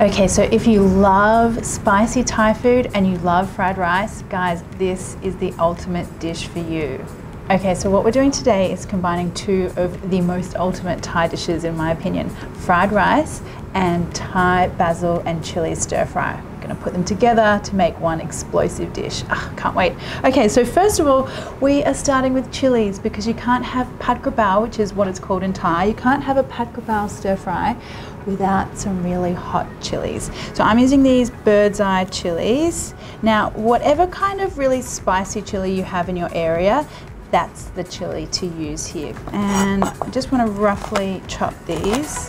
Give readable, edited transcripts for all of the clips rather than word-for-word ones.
Okay, so if you love spicy Thai food and you love fried rice, guys, this is the ultimate dish for you. Okay, so what we're doing today is combining two of the most ultimate Thai dishes in my opinion, fried rice and Thai basil and chili stir fry. Going to put them together to make one explosive dish. Ah, can't wait. Okay, so first of all, we are starting with chilies because you can't have pad kra pao, which is what it's called in Thai. You can't have a pad kra pao stir fry without some really hot chilies. So I'm using these bird's eye chilies. Now, whatever kind of really spicy chili you have in your area, that's the chili to use here. And I just want to roughly chop these.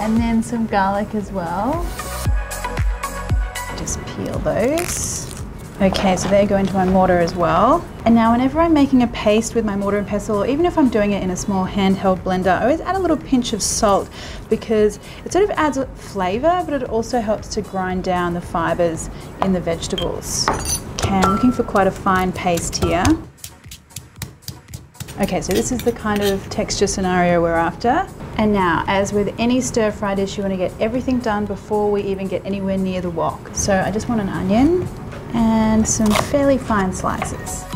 And then some garlic as well. Just peel those. Okay, so they go into my mortar as well. And now whenever I'm making a paste with my mortar and pestle, or even if I'm doing it in a small handheld blender, I always add a little pinch of salt because it sort of adds flavor, but it also helps to grind down the fibers in the vegetables. Okay, I'm looking for quite a fine paste here. Okay, so this is the kind of texture scenario we're after. And now, as with any stir-fry dish, you want to get everything done before we even get anywhere near the wok. So I just want an onion and some fairly fine slices.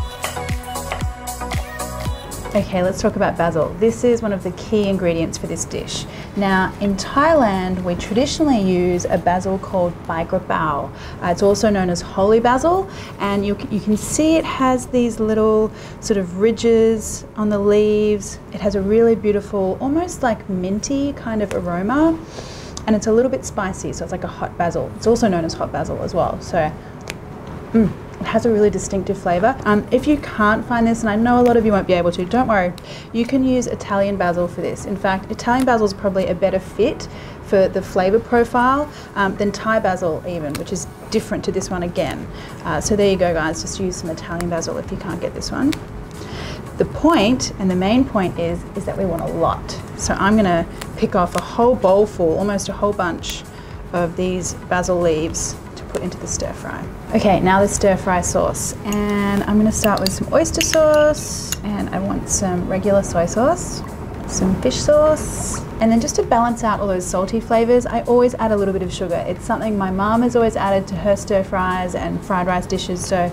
Okay, let's talk about basil. This is one of the key ingredients for this dish. Now, in Thailand, we traditionally use a basil called pad kra pao. It's also known as holy basil, and you can see it has these little sort of ridges on the leaves. It has a really beautiful, almost like minty kind of aroma, and it's a little bit spicy, so it's like a hot basil. It's also known as hot basil as well, so it has a really distinctive flavour. If you can't find this, and I know a lot of you won't be able to, don't worry, you can use Italian basil for this. In fact, Italian basil is probably a better fit for the flavour profile than Thai basil even, which is different to this one again. So there you go guys, just use some Italian basil if you can't get this one. The point, and the main point is that we want a lot. So I'm going to pick off a whole bowl full, almost a whole bunch of these basil leaves put into the stir fry. Okay, now the stir fry sauce, and I'm going to start with some oyster sauce, and I want some regular soy sauce, some fish sauce, and then just to balance out all those salty flavors, I always add a little bit of sugar. It's something my mom has always added to her stir fries and fried rice dishes, so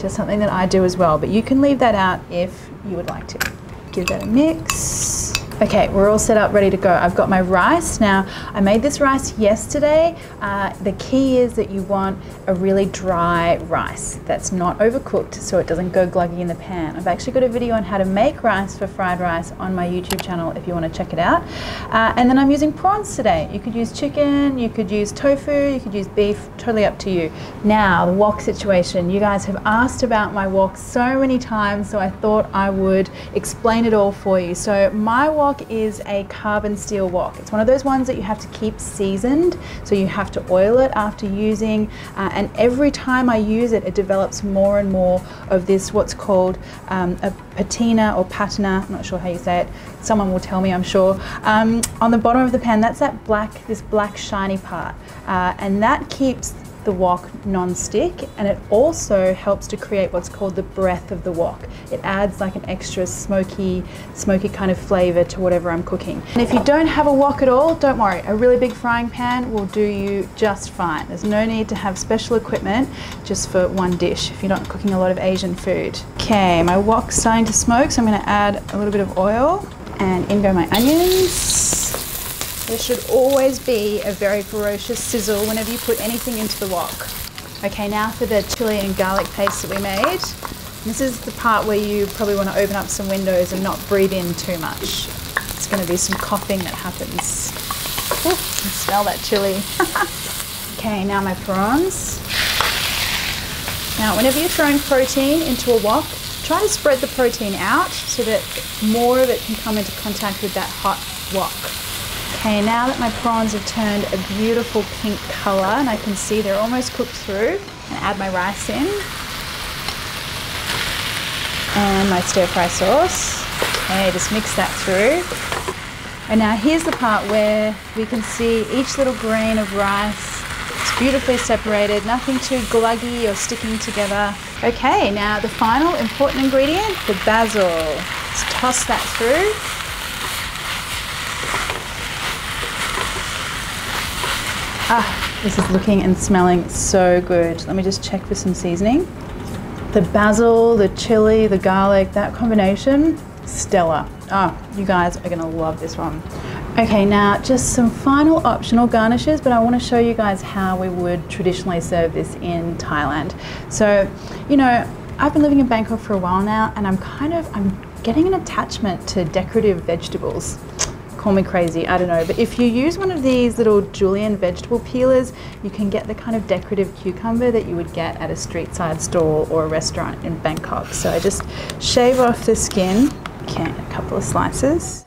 just something that I do as well, but you can leave that out if you would like to. Give that a mix. Okay, we're all set up, ready to go. I've got my rice. Now, I made this rice yesterday. The key is that you want a really dry rice that's not overcooked so it doesn't go gluggy in the pan. I've actually got a video on how to make rice for fried rice on my YouTube channel if you want to check it out. And then I'm using prawns today. You could use chicken, you could use tofu, you could use beef, totally up to you. Now, the wok situation. You guys have asked about my wok so many times, so I thought I would explain it all for you. So my wok is a carbon steel wok. It's one of those ones that you have to keep seasoned, so you have to oil it after using, and every time I use it, it develops more and more of this what's called a patina or patina, I'm not sure how you say it, someone will tell me I'm sure. On the bottom of the pan, that's that black, this black shiny part, and that keeps the wok non-stick, and it also helps to create what's called the breath of the wok. It adds like an extra smoky kind of flavour to whatever I'm cooking. And if you don't have a wok at all, don't worry, a really big frying pan will do you just fine. There's no need to have special equipment just for one dish if you're not cooking a lot of Asian food. Okay, my wok's starting to smoke, so I'm going to add a little bit of oil, and in go my onions. There should always be a very ferocious sizzle whenever you put anything into the wok. Okay, now for the chili and garlic paste that we made. This is the part where you probably want to open up some windows and not breathe in too much. It's going to be some coughing that happens. Ooh, I smell that chili. Okay, now my prawns. Now, whenever you're throwing protein into a wok, try to spread the protein out so that more of it can come into contact with that hot wok. Okay, now that my prawns have turned a beautiful pink colour and I can see they're almost cooked through, and add my rice in and my stir fry sauce. Okay, just mix that through. And now here's the part where we can see each little grain of rice. It's beautifully separated, nothing too gluggy or sticking together. Okay, now the final important ingredient, the basil. Just toss that through. Ah, this is looking and smelling so good. Let me just check for some seasoning. The basil, the chili, the garlic, that combination, stellar. Ah, you guys are gonna love this one. Okay, now just some final optional garnishes, but I want to show you guys how we would traditionally serve this in Thailand. So, you know, I've been living in Bangkok for a while now, and I'm getting an attachment to decorative vegetables. Call me crazy, I don't know, but if you use one of these little julienne vegetable peelers, you can get the kind of decorative cucumber that you would get at a street side store or a restaurant in Bangkok. So I just shave off the skin, okay, a couple of slices.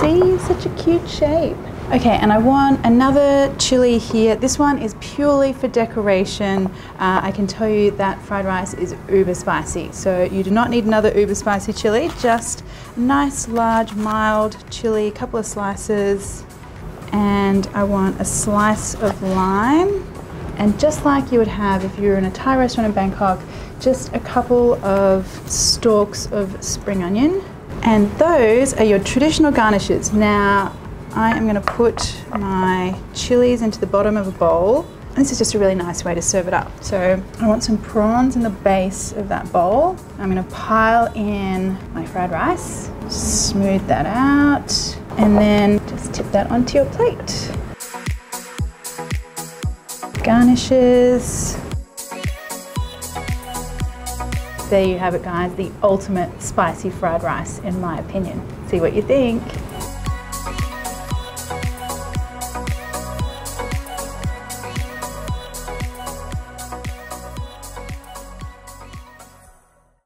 See, such a cute shape. Okay, and I want another chili here. This one is purely for decoration. I can tell you that fried rice is uber spicy, so you do not need another uber spicy chili, just a nice, large, mild chili, a couple of slices. And I want a slice of lime. And just like you would have if you were in a Thai restaurant in Bangkok, just a couple of stalks of spring onion. And those are your traditional garnishes. Now, I am gonna put my chilies into the bottom of a bowl. And this is just a really nice way to serve it up. So I want some prawns in the base of that bowl. I'm gonna pile in my fried rice, smooth that out, and then just tip that onto your plate. Garnishes. There you have it, guys, the ultimate spicy fried rice in my opinion. See what you think.